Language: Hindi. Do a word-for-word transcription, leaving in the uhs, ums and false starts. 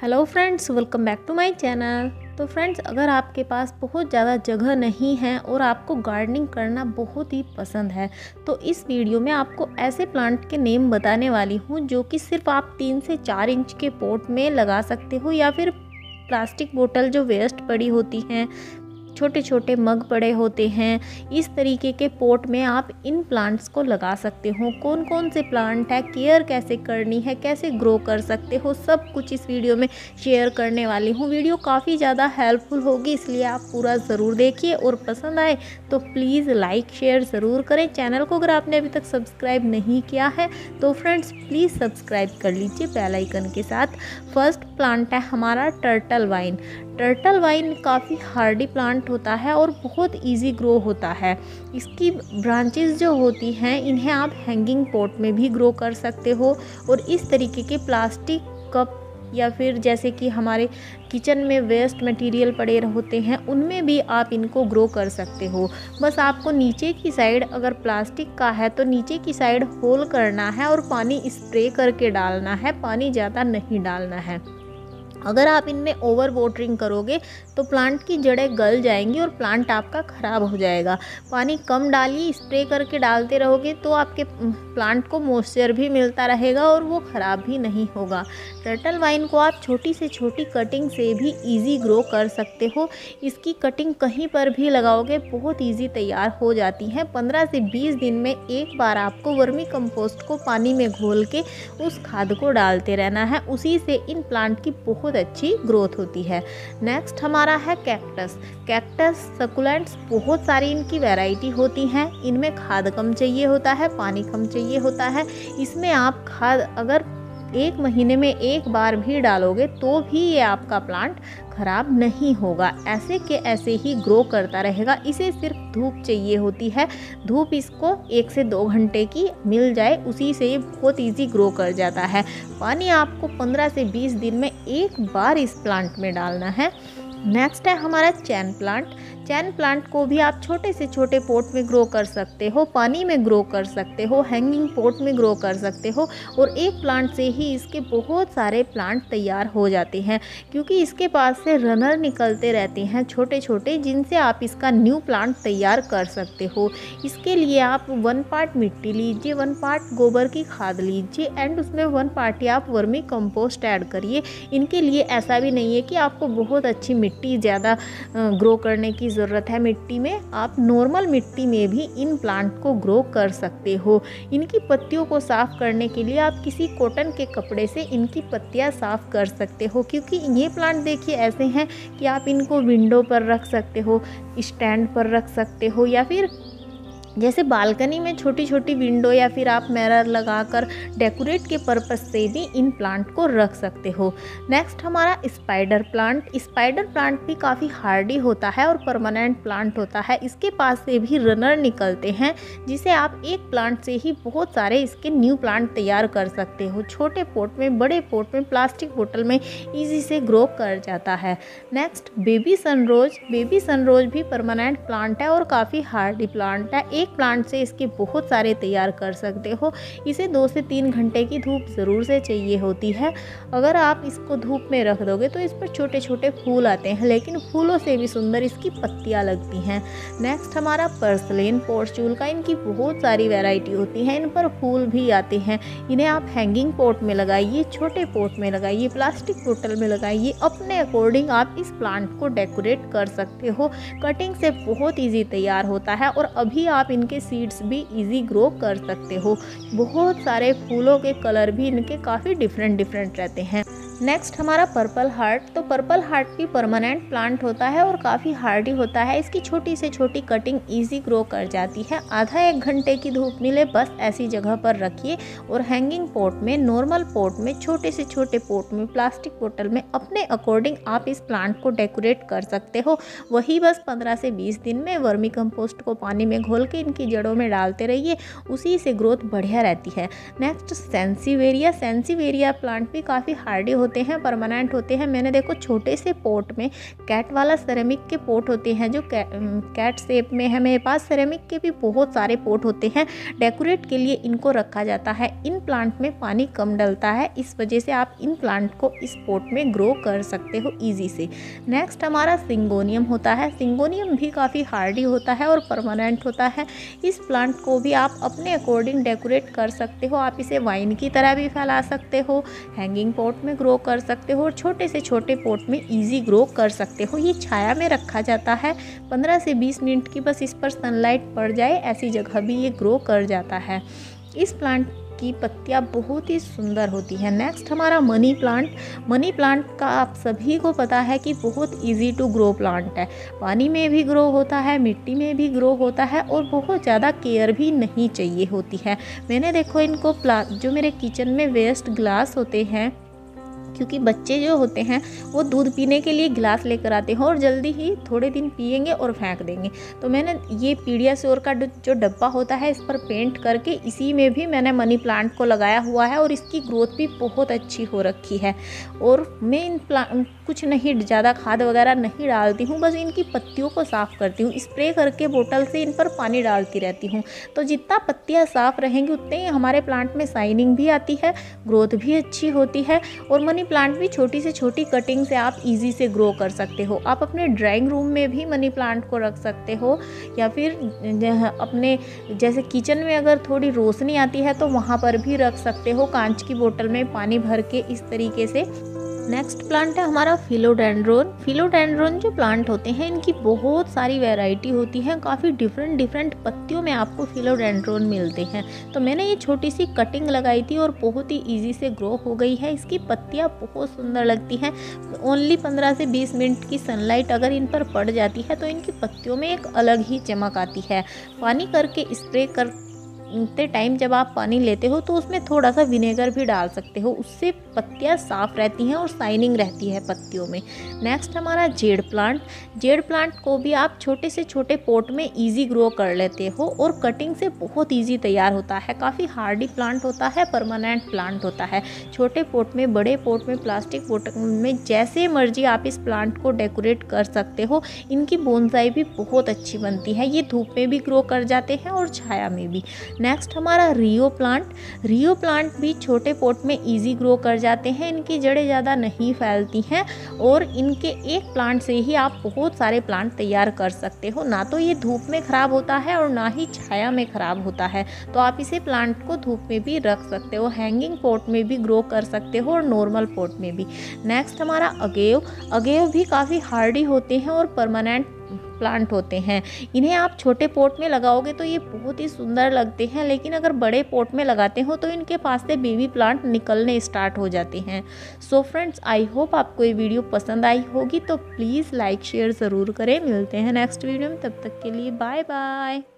Hello friends, welcome back to my channel. तो फ्रेंड्स, अगर आपके पास बहुत ज़्यादा जगह नहीं है और आपको गार्डनिंग करना बहुत ही पसंद है तो इस वीडियो में आपको ऐसे प्लांट के नेम बताने वाली हूँ जो कि सिर्फ आप तीन से चार इंच के पॉट में लगा सकते हो, या फिर प्लास्टिक बोतल जो वेस्ट पड़ी होती हैं, छोटे छोटे मग पड़े होते हैं, इस तरीके के पॉट में आप इन प्लांट्स को लगा सकते हो। कौन कौन से प्लांट है, केयर कैसे करनी है, कैसे ग्रो कर सकते हो, सब कुछ इस वीडियो में शेयर करने वाली हूँ। वीडियो काफ़ी ज़्यादा हेल्पफुल होगी, इसलिए आप पूरा ज़रूर देखिए और पसंद आए तो प्लीज़ लाइक शेयर ज़रूर करें। चैनल को अगर आपने अभी तक सब्सक्राइब नहीं किया है तो फ्रेंड्स प्लीज़ सब्सक्राइब कर लीजिए बेल आइकन के साथ। फर्स्ट प्लांट है हमारा टर्टल वाइन। टर्टल वाइन काफ़ी हार्डी प्लांट होता है और बहुत इजी ग्रो होता है। इसकी ब्रांचेस जो होती हैं इन्हें आप हैंगिंग पॉट में भी ग्रो कर सकते हो और इस तरीके के प्लास्टिक कप या फिर जैसे कि हमारे किचन में वेस्ट मटेरियल पड़े होते हैं उनमें भी आप इनको ग्रो कर सकते हो। बस आपको नीचे की साइड, अगर प्लास्टिक का है तो नीचे की साइड होल करना है और पानी स्प्रे करके डालना है, पानी ज़्यादा नहीं डालना है। अगर आप इनमें ओवर वाटरिंग करोगे तो प्लांट की जड़ें गल जाएंगी और प्लांट आपका ख़राब हो जाएगा। पानी कम डालिए, स्प्रे करके डालते रहोगे तो आपके प्लांट को मॉइस्चर भी मिलता रहेगा और वो ख़राब भी नहीं होगा। टर्टल वाइन को आप छोटी से छोटी कटिंग से भी ईजी ग्रो कर सकते हो। इसकी कटिंग कहीं पर भी लगाओगे बहुत ईजी तैयार हो जाती है। पंद्रह से बीस दिन में एक बार आपको वर्मी कंपोस्ट को पानी में घोल के उस खाद को डालते रहना है, उसी से इन प्लांट की बहुत अच्छी ग्रोथ होती है। नेक्स्ट हमारा है कैक्टस। कैक्टस सकुलेंट्स, बहुत सारी इनकी वैरायटी होती हैं। इनमें खाद कम चाहिए होता है, पानी कम चाहिए होता है। इसमें आप खाद अगर एक महीने में एक बार भी डालोगे तो भी ये आपका प्लांट ख़राब नहीं होगा, ऐसे के ऐसे ही ग्रो करता रहेगा। इसे सिर्फ धूप चाहिए होती है, धूप इसको एक से दो घंटे की मिल जाए, उसी से ये बहुत ईजी ग्रो कर जाता है। पानी आपको पंद्रह से बीस दिन में एक बार इस प्लांट में डालना है। नेक्स्ट है हमारा चैन प्लांट। चैन प्लांट को भी आप छोटे से छोटे पॉट में ग्रो कर सकते हो, पानी में ग्रो कर सकते हो, हैंगिंग पॉट में ग्रो कर सकते हो और एक प्लांट से ही इसके बहुत सारे प्लांट तैयार हो जाते हैं, क्योंकि इसके पास से रनर निकलते रहते हैं छोटे छोटे, जिनसे आप इसका न्यू प्लांट तैयार कर सकते हो। इसके लिए आप वन पार्ट मिट्टी लीजिए, वन पार्ट गोबर की खाद लीजिए एंड उसमें वन पार्ट आप वर्मी कंपोस्ट ऐड करिए। इनके लिए ऐसा भी नहीं है कि आपको बहुत अच्छी मिट्टी ज़्यादा ग्रो करने की ज़रूरत है। मिट्टी में आप नॉर्मल मिट्टी में भी इन प्लांट को ग्रो कर सकते हो। इनकी पत्तियों को साफ़ करने के लिए आप किसी कॉटन के कपड़े से इनकी पत्तियाँ साफ़ कर सकते हो, क्योंकि ये प्लांट देखिए ऐसे हैं कि आप इनको विंडो पर रख सकते हो, स्टैंड पर रख सकते हो, या फिर जैसे बालकनी में छोटी छोटी विंडो या फिर आप मिरर लगाकर डेकोरेट के पर्पस से भी इन प्लांट को रख सकते हो। नेक्स्ट हमारा स्पाइडर प्लांट। स्पाइडर प्लांट भी काफ़ी हार्डी होता है और परमानेंट प्लांट होता है। इसके पास से भी रनर निकलते हैं, जिसे आप एक प्लांट से ही बहुत सारे इसके न्यू प्लांट तैयार कर सकते हो। छोटे पॉट में, बड़े पॉट में, प्लास्टिक बोतल में ईजी से ग्रो कर जाता है। Next baby sunrose. Baby sunrose भी परमानेंट प्लांट है और काफ़ी हार्डी प्लांट है। एक प्लांट से इसके बहुत सारे तैयार कर सकते हो। इसे दो से तीन घंटे की धूप ज़रूर से चाहिए होती है। अगर आप इसको धूप में रख दोगे तो इस पर छोटे छोटे फूल आते हैं, लेकिन फूलों से भी सुंदर इसकी पत्तियाँ लगती हैं। नेक्स्ट हमारा पर्सलेन पोर्चूल का। इनकी बहुत सारी वैरायटी होती है, इन पर फूल भी आते हैं। इन्हें आप हैंगिंग पॉट में लगाइए, छोटे पॉट में लगाइए, प्लास्टिक बोतल में लगाइए, अपने अकॉर्डिंग आप इस प्लांट को डेकोरेट कर सकते हो। कटिंग से बहुत ईजी तैयार होता है और अभी आप इनके सीड्स भी इजी ग्रो कर सकते हो। बहुत सारे फूलों के कलर भी इनके काफ़ी डिफरेंट डिफरेंट रहते हैं। नेक्स्ट हमारा पर्पल हार्ट। तो पर्पल हार्ट भी परमानेंट प्लांट होता है और काफ़ी हार्डी होता है। इसकी छोटी से छोटी कटिंग इजी ग्रो कर जाती है। आधा एक घंटे की धूप मिले बस ऐसी जगह पर रखिए और हैंगिंग पॉट में, नॉर्मल पॉट में, छोटे से छोटे पॉट में, प्लास्टिक बोतल में अपने अकॉर्डिंग आप इस प्लांट को डेकोरेट कर सकते हो। वही बस पंद्रह से बीस दिन में वर्मी कंपोस्ट को पानी में घोल के इनकी जड़ों में डालते रहिए, उसी से ग्रोथ बढ़िया रहती है। नेक्स्ट सेंसीवेरिया। सेंसीवेरिया प्लांट भी काफ़ी हार्डी होते हैं, परमानेंट होते हैं। मैंने देखो छोटे से पोट में कैट वाला सेरेमिक के पोट होते हैं जो कै, कैट शेप में है। मेरे पास सेरेमिक के भी बहुत सारे पोट होते हैं, डेकोरेट के लिए इनको रखा जाता है। इन प्लांट में पानी कम डलता है, इस वजह से आप इन प्लांट को इस पोट में ग्रो कर सकते हो ईजी से। नेक्स्ट हमारा सिंगोनियम होता है। सिंगोनियम भी काफ़ी हार्डी होता है और परमानेंट होता है। इस प्लांट को भी आप अपने अकॉर्डिंग डेकोरेट कर सकते हो। आप इसे वाइन की तरह भी फैला सकते हो, हैंगिंग पॉट में ग्रो कर सकते हो और छोटे से छोटे पॉट में इजी ग्रो कर सकते हो। ये छाया में रखा जाता है, पंद्रह से बीस मिनट की बस इस पर सनलाइट पड़ जाए ऐसी जगह भी ये ग्रो कर जाता है। इस प्लांट की पत्तियाँ बहुत ही सुंदर होती हैं। नेक्स्ट हमारा मनी प्लांट। मनी प्लांट का आप सभी को पता है कि बहुत इजी टू ग्रो प्लांट है। पानी में भी ग्रो होता है, मिट्टी में भी ग्रो होता है और बहुत ज़्यादा केयर भी नहीं चाहिए होती है। मैंने देखो इनको प्ला जो मेरे किचन में वेस्ट ग्लास होते हैं, क्योंकि बच्चे जो होते हैं वो दूध पीने के लिए गिलास लेकर आते हैं और जल्दी ही थोड़े दिन पिएंगे और फेंक देंगे। तो मैंने ये पीडियाश्योर का जो डब्बा होता है इस पर पेंट करके इसी में भी मैंने मनी प्लांट को लगाया हुआ है और इसकी ग्रोथ भी बहुत अच्छी हो रखी है। और मैं इन प्लांट कुछ नहीं ज़्यादा खाद वगैरह नहीं डालती हूँ, बस इनकी पत्तियों को साफ़ करती हूँ, स्प्रे करके बोतल से इन पर पानी डालती रहती हूँ। तो जितना पत्तियाँ साफ़ रहेंगी उतने ही हमारे प्लांट में शाइनिंग भी आती है, ग्रोथ भी अच्छी होती है और मनी प्लांट भी छोटी से छोटी कटिंग से आप इजी से ग्रो कर सकते हो। आप अपने ड्राइंग रूम में भी मनी प्लांट को रख सकते हो या फिर अपने जैसे किचन में अगर थोड़ी रोशनी आती है तो वहाँ पर भी रख सकते हो, कांच की बोतल में पानी भर के इस तरीके से। नेक्स्ट प्लांट है हमारा फिलोडेंड्रोन। फिलोडेंड्रोन जो प्लांट होते हैं इनकी बहुत सारी वैरायटी होती है, काफ़ी डिफरेंट डिफरेंट पत्तियों में आपको फिलोडेंड्रोन मिलते हैं। तो मैंने ये छोटी सी कटिंग लगाई थी और बहुत ही इजी से ग्रो हो गई है। इसकी पत्तियाँ बहुत सुंदर लगती हैं। ओनली पंद्रह से बीस मिनट की सनलाइट अगर इन पर पड़ जाती है तो इनकी पत्तियों में एक अलग ही चमक आती है। पानी करके स्प्रे कर इतने टाइम जब आप पानी लेते हो तो उसमें थोड़ा सा विनेगर भी डाल सकते हो, उससे पत्तियाँ साफ़ रहती हैं और शाइनिंग रहती है पत्तियों में। नेक्स्ट हमारा जेड प्लांट। जेड प्लांट को भी आप छोटे से छोटे पोट में इजी ग्रो कर लेते हो और कटिंग से बहुत इजी तैयार होता है। काफ़ी हार्डी प्लांट होता है, परमानेंट प्लांट होता है। छोटे पोट में, बड़े पोट में, प्लास्टिक पोट में, जैसे मर्जी आप इस प्लांट को डेकोरेट कर सकते हो। इनकी बोनसाई भी बहुत अच्छी बनती है। ये धूप में भी ग्रो कर जाते हैं और छाया में भी। नेक्स्ट हमारा रियो प्लांट। रियो प्लांट भी छोटे पोट में इजी ग्रो कर जाते हैं। इनकी जड़ें ज़्यादा नहीं फैलती हैं और इनके एक प्लांट से ही आप बहुत सारे प्लांट तैयार कर सकते हो। ना तो ये धूप में ख़राब होता है और ना ही छाया में ख़राब होता है। तो आप इसे प्लांट को धूप में भी रख सकते हो, हैंगिंग पोट में भी ग्रो कर सकते हो और नॉर्मल पोट में भी। नेक्स्ट हमारा अगेव। अगेव भी काफ़ी हार्डी होते हैं और परमानेंट प्लांट होते हैं। इन्हें आप छोटे पोट में लगाओगे तो ये बहुत ही सुंदर लगते हैं, लेकिन अगर बड़े पोट में लगाते हो तो इनके पास से बेबी प्लांट निकलने स्टार्ट हो जाते हैं। सो फ्रेंड्स, आई होप आपको ये वीडियो पसंद आई होगी, तो प्लीज़ लाइक शेयर ज़रूर करें। मिलते हैं नेक्स्ट वीडियो में, तब तक के लिए बाय बाय।